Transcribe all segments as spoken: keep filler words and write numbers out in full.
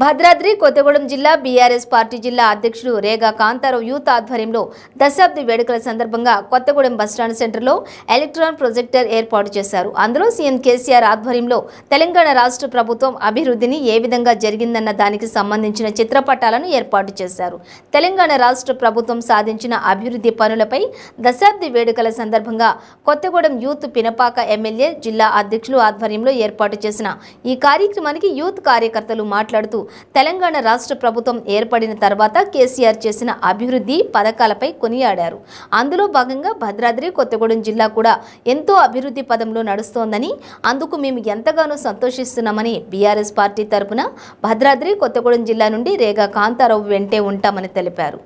భద్రాద్రి కోత్ತೆవడమ్ జిల్లా BRS party జిల్లా అధ్యక్షుడు రేగా కాంతరో యూత్ ఆధ్వర్యంలో దశాబ్ది వేడుకల సందర్భంగా కొత్తగూడెం బస్టాండ్ సెంటర్లో ఎలక్ట్రాన్ ప్రొజెక్టర్ ఏర్పాటు చేశారు. అందులో సీఎం కేసీఆర్ ఆధ్వర్యంలో తెలంగాణ రాష్ట్ర ప్రభుత్వం అభివృద్ధిని ఏ విధంగా జరిగిందన్న దానికి సంబంధించిన చిత్రపటాలను ఏర్పాటు చేశారు. తెలంగాణ రాష్ట్ర ప్రభుత్వం సాధించిన అభివృద్ధి పనులపై దశాబ్ది వేడుకల సందర్భంగా కొత్తగూడెం యూత్ పినపాక ఎమ్మెల్యే జిల్లా అధ్యక్షులు ఆధ్వర్యంలో ఏర్పాటు చేసిన ఈ కార్యక్రమానికి యూత్ కార్యకర్తలు మాట్లాడుతూ తెలంగాణ రాష్ట్ర ప్రభుత్వం ఏర్పడిన తర్వాత కేసీఆర్ చేసిన అభివృద్ధి పథకాలపై కొనియాడారు. అందులో భాగంగా భద్రాద్రి కొత్తగూడెం జిల్లా కూడా ఎంతో అభివృద్ధి పదంలో నడుస్తోందని, అందుకు మేము ఎంతగానో సంతోషిస్తున్నామని బీఆర్ఎస్ పార్టీ తరపున భద్రాద్రి కొత్తగూడెం జిల్లా నుండి రేగా కాంతరావు వెంటే ఉంటామని తెలిపారు.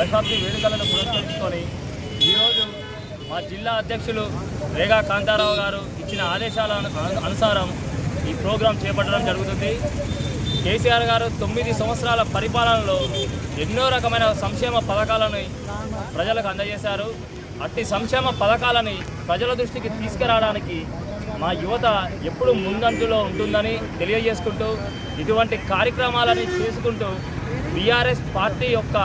దశాబ్ది వేడుకలను పురస్కరించుకొని ఈరోజు మా జిల్లా అధ్యక్షులు రేగా కాంతారావు గారు ఇచ్చిన ఆదేశాల అనుసారం ఈ ప్రోగ్రాం చేపట్టడం జరుగుతుంది. కేసీఆర్ గారు తొమ్మిది సంవత్సరాల పరిపాలనలో ఎన్నో రకమైన సంక్షేమ పథకాలను ప్రజలకు అందజేశారు. అట్టి సంక్షేమ పథకాలని ప్రజల దృష్టికి తీసుకురావడానికి మా యువత ఎప్పుడు ముందంజలో ఉంటుందని తెలియజేసుకుంటూ ఇటువంటి కార్యక్రమాలను చేసుకుంటూ బీఆర్ఎస్ పార్టీ యొక్క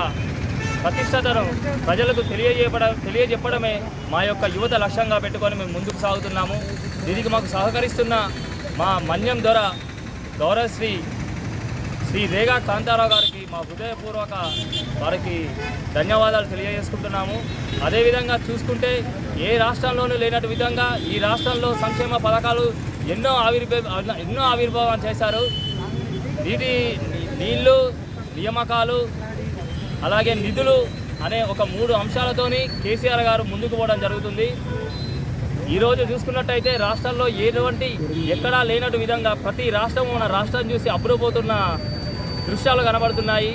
ప్రతిష్టతను ప్రజలకు తెలియజేయడం తెలియజెప్పడమే మా యొక్క యువత లక్ష్యంగా పెట్టుకొని మేము ముందుకు సాగుతున్నాము. దీనికి మాకు సహకరిస్తున్న మా మన్యం దొర గౌరవశ్రీ శ్రీ రేగా కాంతారావు గారికి మా హృదయపూర్వక వారికి ధన్యవాదాలు తెలియజేసుకుంటున్నాము. అదేవిధంగా చూసుకుంటే ఏ రాష్ట్రంలోనూ లేనటు విధంగా ఈ రాష్ట్రంలో సంక్షేమ పథకాలు ఎన్నో ఆవిర్భావ ఎన్నో ఆవిర్భావం చేశారు. ఇది నీళ్లు, నియామకాలు, అలాగే నిధులు అనే ఒక మూడు అంశాలతోని కేసీఆర్ గారు ముందుకు పోవడం జరుగుతుంది. ఈరోజు చూసుకున్నట్టయితే రాష్ట్రంలో ఎటువంటి ఎక్కడా లేనటు విధంగా ప్రతి రాష్ట్రం మన రాష్ట్రం చూసి అప్పుడపోతున్న దృశ్యాలు కనబడుతున్నాయి.